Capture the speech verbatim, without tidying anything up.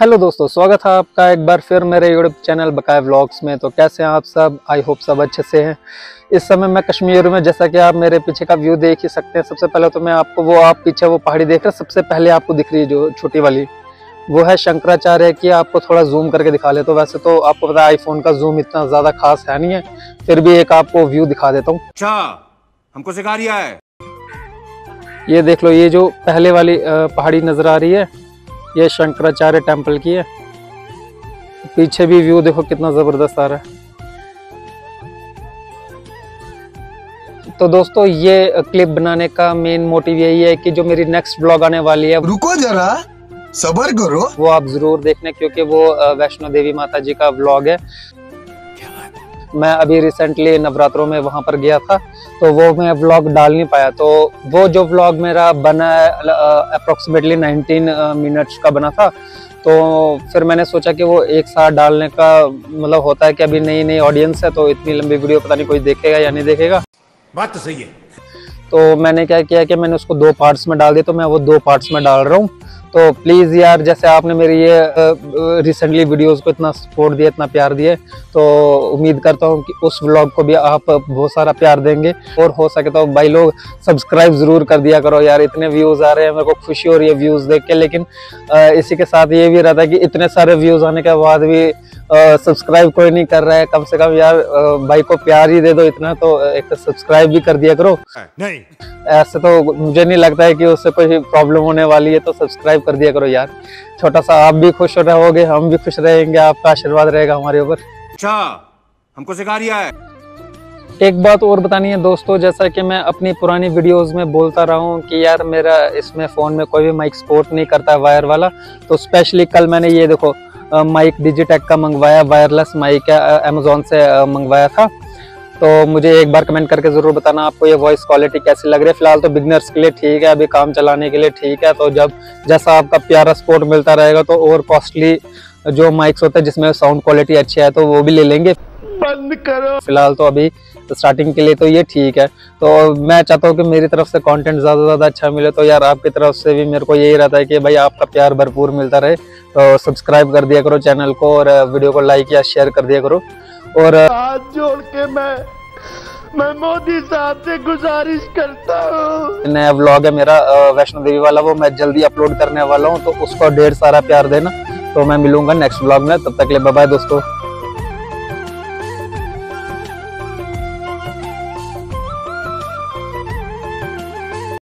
Hello दोस्तों, स्वागत है आपका एक बार फिर मेरे यूट्यूब चैनल बकाए व्लॉग्स में। तो कैसे हैं आप सब? आई होप सब अच्छे से हैं। इस समय मैं कश्मीर में, जैसा कि आप मेरे पीछे का व्यू देख ही सकते हैं। सबसे पहले तो मैं आपको वो आप पीछे वो पहाड़ी देख रहे हैं, सबसे पहले आपको दिख रही है जो छोटी वाली, वो है शंकराचार्य की। आपको थोड़ा जूम करके दिखा ले तो, वैसे तो आपको पता है आईफोन का जूम इतना ज़्यादा खास है नहीं है, फिर भी एक आपको व्यू दिखा देता हूँ। अच्छा, हमको सिखा रहा है। ये देख लो, ये जो पहले वाली पहाड़ी नज़र आ रही है, ये शंकराचार्य टेम्पल की है। पीछे भी व्यू देखो कितना ज़बरदस्त आ रहा है। तो दोस्तों, ये क्लिप बनाने का मेन मोटिव यही है कि जो मेरी नेक्स्ट ब्लॉग आने वाली है, रुको जरा सब्र करो, वो आप ज़रूर देखना, क्योंकि वो वैष्णो देवी माता जी का ब्लॉग है। मैं अभी रिसेंटली नवरात्रों में वहाँ पर गया था, तो वो मैं व्लॉग डाल नहीं पाया। तो वो जो व्लॉग मेरा बना है अप्रोक्सीमेटली नाइनटीन मिनट्स का बना था, तो फिर मैंने सोचा कि वो एक साथ डालने का मतलब होता है कि अभी नई नई ऑडियंस है, तो इतनी लंबी वीडियो पता नहीं कोई देखेगा या नहीं देखेगा। बात तो सही है। तो मैंने क्या किया कि मैंने उसको दो पार्ट्स में डाल दिया, तो मैं वो दो पार्ट्स में डाल रहा हूँ। तो प्लीज़ यार, जैसे आपने मेरी ये रिसेंटली वीडियोस को इतना सपोर्ट दिया, इतना प्यार दिया, तो उम्मीद करता हूँ कि उस व्लॉग को भी आप बहुत सारा प्यार देंगे। और हो सके तो भाई लोग सब्सक्राइब ज़रूर कर दिया करो यार। इतने व्यूज़ आ रहे हैं, मेरे को खुशी हो रही है व्यूज़ देख के, लेकिन इसी के साथ ये भी रहता है कि इतने सारे व्यूज़ आने के बाद भी सब्सक्राइब कोई नहीं कर रहा है। कम से कम यार भाई को प्यार ही दे दो इतना, तो एक सब्सक्राइब भी कर दिया करो। नहीं ऐसे तो मुझे नहीं लगता है कि उससे कोई प्रॉब्लम होने वाली है, तो सब्सक्राइब कर दिया करो यार। छोटा सा आप भी खुश रहोगे, हम भी खुश रहेंगे, आपका आशीर्वाद रहेगा हमारे ऊपर। अच्छा, हमको सिखा रहा है। एक बात और बतानी है दोस्तों, जैसा कि मैं अपनी पुरानी वीडियोस में बोलता रहा हूँ कि यार मेरा इसमें फ़ोन में कोई भी माइक सपोर्ट नहीं करता वायर वाला। तो स्पेशली कल मैंने ये देखो माइक डिजिटेक का मंगवाया, वायरलेस माइक अमेजोन से मंगवाया था। तो मुझे एक बार कमेंट करके ज़रूर बताना आपको ये वॉइस क्वालिटी कैसी लग रही है। फिलहाल तो बिगनर्स के लिए ठीक है, अभी काम चलाने के लिए ठीक है। तो जब जैसा आपका प्यारा सपोर्ट मिलता रहेगा, तो और कॉस्टली जो माइक्स होते हैं जिसमें साउंड क्वालिटी अच्छी है, तो वो भी ले लेंगे। बंद करो। फिलहाल तो अभी स्टार्टिंग के लिए तो ये ठीक है। तो मैं चाहता हूँ कि मेरी तरफ से कंटेंट ज़्यादा से ज़्यादा अच्छा मिले, तो यार आपकी तरफ से भी मेरे को यही रहता है कि भाई आपका प्यार भरपूर मिलता रहे। तो सब्सक्राइब कर दिया करो चैनल को, और वीडियो को लाइक या शेयर कर दिया करो। और हाथ जोड़ के मैं मैं मोदी साहब से गुजारिश करता हूँ, नया व्लॉग है मेरा वैष्णो देवी वाला, वो मैं जल्दी अपलोड करने वाला हूँ, तो उसको ढेर सारा प्यार देना। तो मैं मिलूंगा नेक्स्ट व्लॉग में, तब तक के लिए बाय बाय दोस्तों।